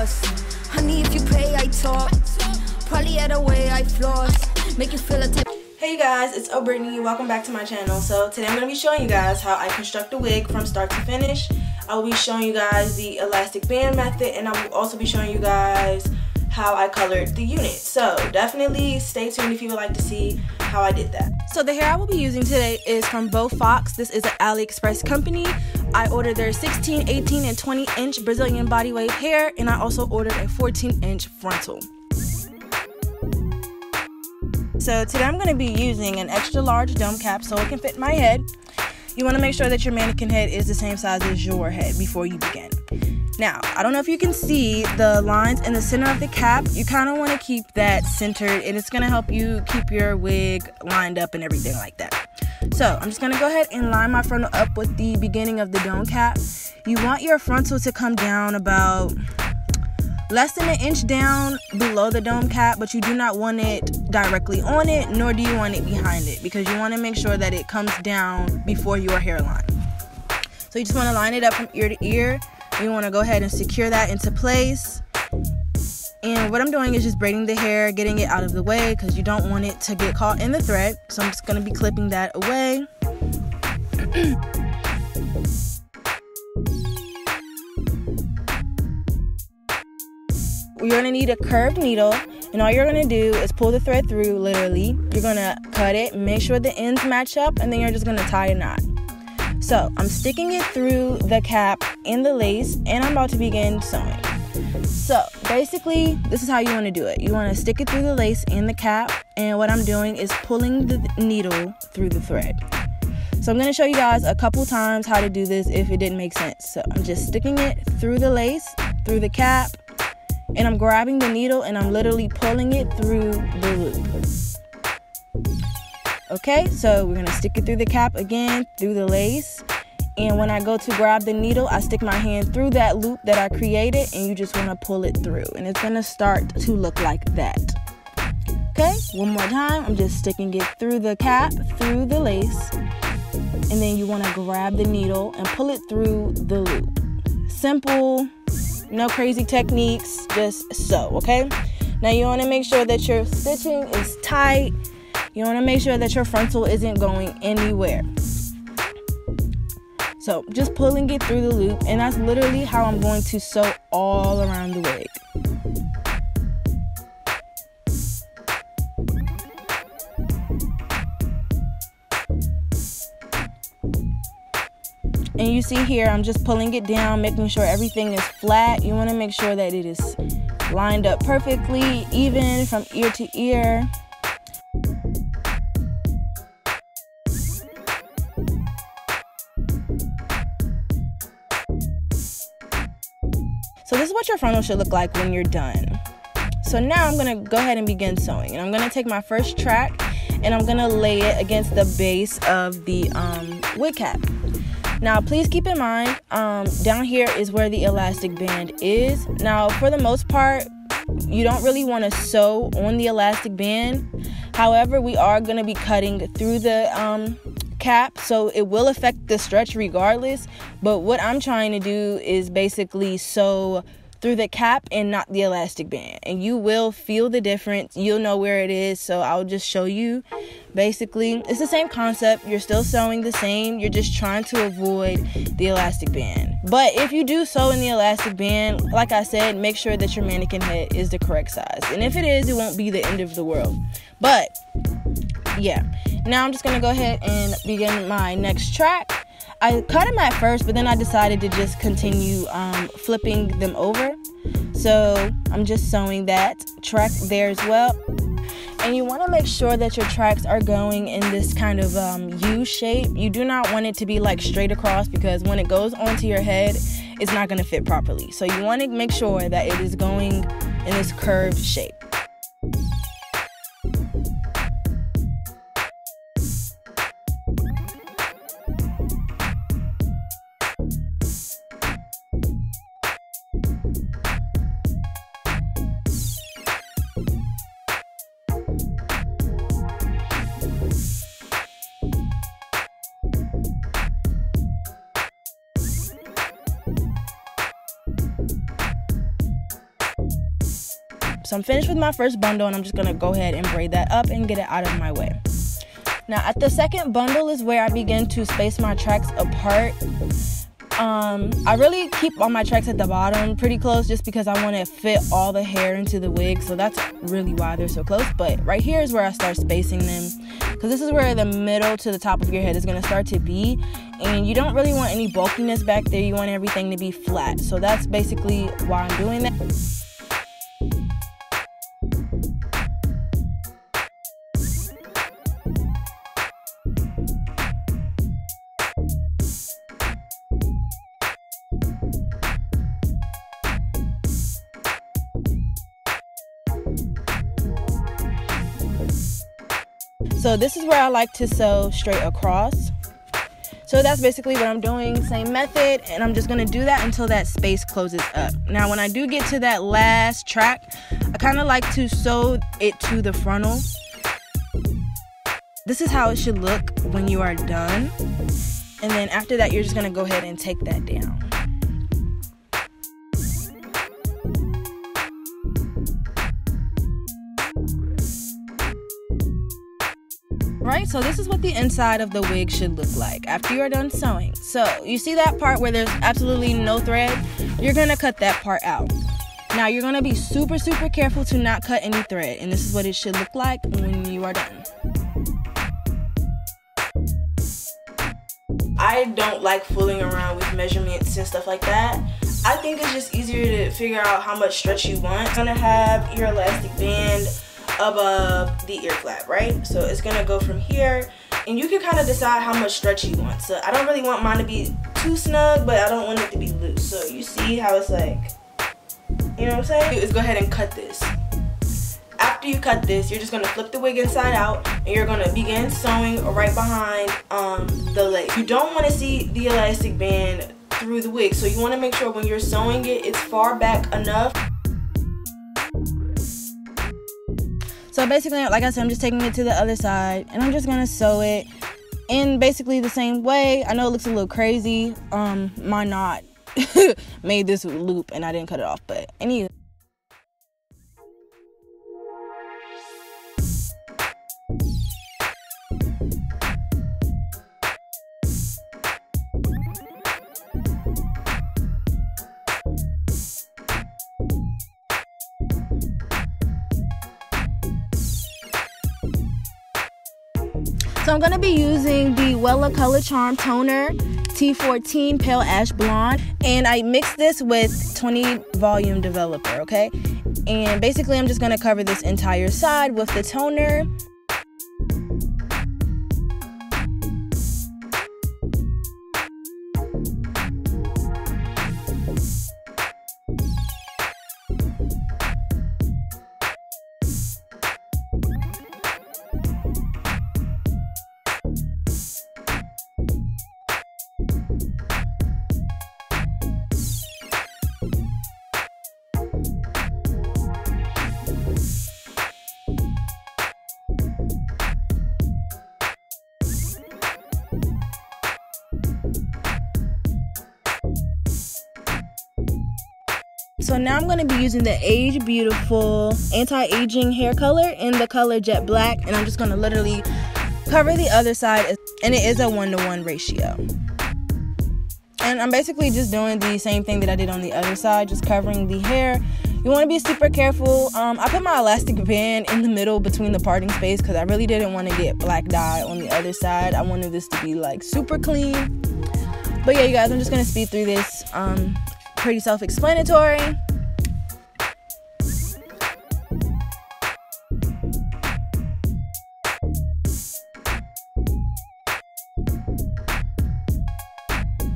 lost. Honey, if you pay, I talk. Probably at a way I floss. Make you feel a type. Hey guys, it's Ohhbrittney. Welcome back to my channel. So today I'm going to be showing you guys how I construct a wig from start to finish. I will be showing you guys the elastic band method, and I will also be showing you guys how I colored the unit. So definitely stay tuned if you would like to see how I did that. So the hair I will be using today is from Beau Fox. This is an Aliexpress company. I ordered their 16, 18, and 20 inch Brazilian body wave hair, and I also ordered a 14 inch frontal. So today I'm going to be using an extra large dome cap so it can fit my head. You want to make sure that your mannequin head is the same size as your head before you begin. Now, I don't know if you can see the lines in the center of the cap. You kind of want to keep that centered, and it's going to help you keep your wig lined up and everything like that. So I'm just going to go ahead and line my frontal up with the beginning of the dome cap. You want your frontal to come down about less than an inch down below the dome cap, but you do not want it directly on it, nor do you want it behind it, because you want to make sure that it comes down before your hairline. So you just want to line it up from ear to ear. You want to go ahead and secure that into place. And what I'm doing is just braiding the hair, getting it out of the way, because you don't want it to get caught in the thread. So I'm just going to be clipping that away. You're going to need a curved needle, and all you're going to do is pull the thread through, literally. You're going to cut it, make sure the ends match up, and then you're just going to tie a knot. So I'm sticking it through the cap and the lace, and I'm about to begin sewing. So basically, this is how you want to do it. You want to stick it through the lace and the cap, and what I'm doing is pulling the needle through the thread. So I'm going to show you guys a couple times how to do this if it didn't make sense. So I'm just sticking it through the lace, through the cap, and I'm grabbing the needle and I'm literally pulling it through the loop. Okay, so we're going to stick it through the cap again, through the lace. And when I go to grab the needle, I stick my hand through that loop that I created, and you just want to pull it through. And it's going to start to look like that. Okay, one more time. I'm just sticking it through the cap, through the lace. And then you want to grab the needle and pull it through the loop. Simple, no crazy techniques, just sew, okay? Now you want to make sure that your stitching is tight. You want to make sure that your frontal isn't going anywhere. So just pulling it through the loop, and that's literally how I'm going to sew all around the wig. And you see here, I'm just pulling it down, making sure everything is flat. You want to make sure that it is lined up perfectly, even from ear to ear. So this is what your frontal should look like when you're done. So now I'm going to go ahead and begin sewing. And I'm going to take my first track and I'm going to lay it against the base of the wig cap. Now please keep in mind, down here is where the elastic band is. Now for the most part, you don't really want to sew on the elastic band. However, we are going to be cutting through the cap, so it will affect the stretch regardless, but what I'm trying to do is basically sew through the cap and not the elastic band, and you will feel the difference. You'll know where it is, so I'll just show you. Basically, it's the same concept. You're still sewing the same, you're just trying to avoid the elastic band. But if you do sew in the elastic band, like I said, make sure that your mannequin head is the correct size, and if it is, it won't be the end of the world. But yeah, now I'm just going to go ahead and begin my next track. I cut them at first, but then I decided to just continue flipping them over. So I'm just sewing that track there as well. And you want to make sure that your tracks are going in this kind of U shape. You do not want it to be like straight across, because when it goes onto your head, it's not going to fit properly. So you want to make sure that it is going in this curved shape. So I'm finished with my first bundle and I'm just gonna go ahead and braid that up and get it out of my way. Now at the second bundle is where I begin to space my tracks apart. I really keep all my tracks at the bottom pretty close just because I want to fit all the hair into the wig, so that's really why they're so close. But right here is where I start spacing them, because this is where the middle to the top of your head is going to start to be, and you don't really want any bulkiness back there. You want everything to be flat, so that's basically why I'm doing that. So this is where I like to sew straight across. So that's basically what I'm doing, same method, and I'm just gonna do that until that space closes up. Now when I do get to that last track, I kinda like to sew it to the frontal. This is how it should look when you are done. And then after that, you're just gonna go ahead and take that down. Right, so this is what the inside of the wig should look like after you are done sewing. So you see that part where there's absolutely no thread? You're gonna cut that part out. Now you're gonna be super careful to not cut any thread, and this is what it should look like when you are done. I don't like fooling around with measurements and stuff like that. I think it's just easier to figure out how much stretch you want. You're gonna have your elastic band above the ear flap, right? So it's gonna go from here, and you can kind of decide how much stretch you want. So I don't really want mine to be too snug, but I don't want it to be loose. So you see how it's like, you know what I'm saying? Is go ahead and cut this. After you cut this, you're just gonna flip the wig inside out, and you're gonna begin sewing right behind the leg. You don't want to see the elastic band through the wig, so you want to make sure when you're sewing it, it's far back enough. So basically, like I said, I'm just taking it to the other side, and I'm just gonna sew it in basically the same way. I know it looks a little crazy. My knot made this loop, and I didn't cut it off, but anyway. So I'm going to be using the Wella Color Charm Toner T14 Pale Ash Blonde, and I mixed this with 20 volume developer, okay? And basically I'm just going to cover this entire side with the toner. So now I'm going to be using the Age Beautiful anti-aging hair color in the color Jet Black, and I'm just going to literally cover the other side, and it is a 1-to-1 ratio. And I'm basically just doing the same thing that I did on the other side, just covering the hair. You want to be super careful. I put my elastic band in the middle between the parting space because I really didn't want to get black dye on the other side. I wanted this to be like super clean. But yeah, you guys, I'm just going to speed through this. Pretty self-explanatory.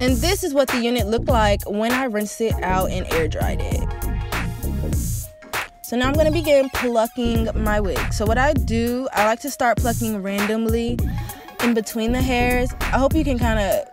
And this is what the unit looked like when I rinsed it out and air dried it. So now I'm going to begin plucking my wig. So what I do, I like to start plucking randomly in between the hairs. I hope you can kind of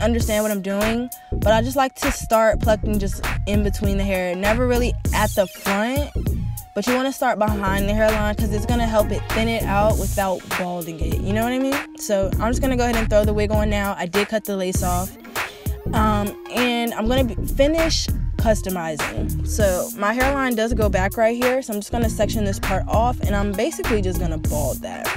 understand what I'm doing, but I just like to start plucking just in between the hair, never really at the front, but you want to start behind the hairline because it's going to help it thin it out without balding it, you know what I mean? So I'm just going to go ahead and throw the wig on now. I did cut the lace off, and I'm going to finish customizing. So my hairline does go back right here, so I'm just going to section this part off, and I'm basically just going to bald that.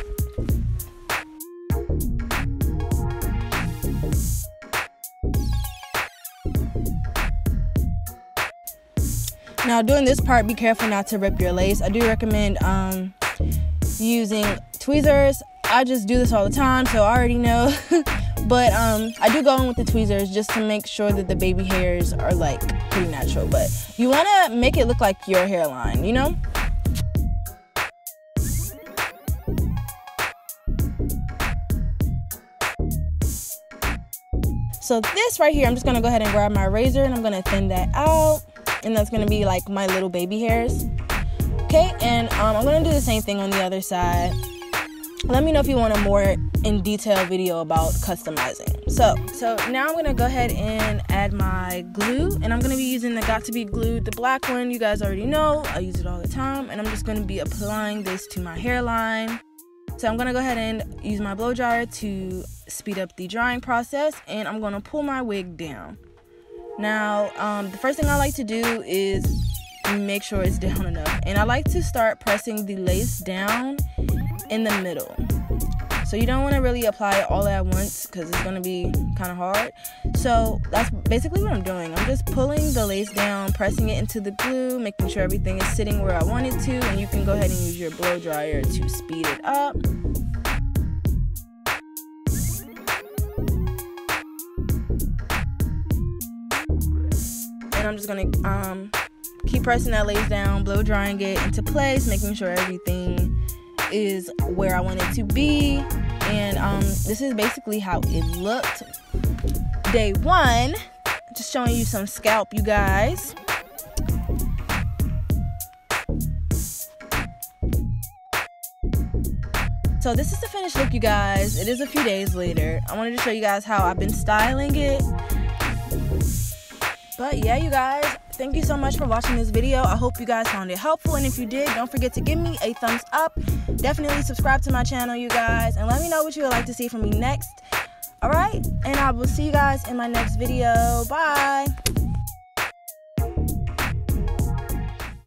Now doing this part, be careful not to rip your lace. I do recommend using tweezers. I just do this all the time, so I already know. But I do go in with the tweezers just to make sure that the baby hairs are like pretty natural. But you want to make it look like your hairline, you know? So this right here, I'm just going to go ahead and grab my razor and I'm going to thin that out. And that's going to be like my little baby hairs. Okay, and I'm going to do the same thing on the other side. Let me know if you want a more in detail video about customizing. So now I'm going to go ahead and add my glue, and I'm going to be using the Got2b glue, the black one. You guys already know I use it all the time, and I'm just going to be applying this to my hairline. So I'm going to go ahead and use my blow dryer to speed up the drying process, and I'm going to pull my wig down. Now the first thing I like to do is make sure it's down enough, and I like to start pressing the lace down in the middle. So you don't want to really apply it all at once because it's going to be kind of hard. So that's basically what I'm doing. I'm just pulling the lace down, pressing it into the glue, making sure everything is sitting where I want it to, and you can go ahead and use your blow dryer to speed it up. And I'm just going to keep pressing that lace down, blow drying it into place, making sure everything is where I want it to be. And this is basically how it looked day one. Just showing you some scalp, you guys. So this is the finished look, you guys. It is a few days later. I wanted to show you guys how I've been styling it. But yeah, you guys, thank you so much for watching this video. I hope you guys found it helpful, and if you did, don't forget to give me a thumbs up. Definitely subscribe to my channel, you guys, and let me know what you would like to see from me next. All right, and I will see you guys in my next video. Bye.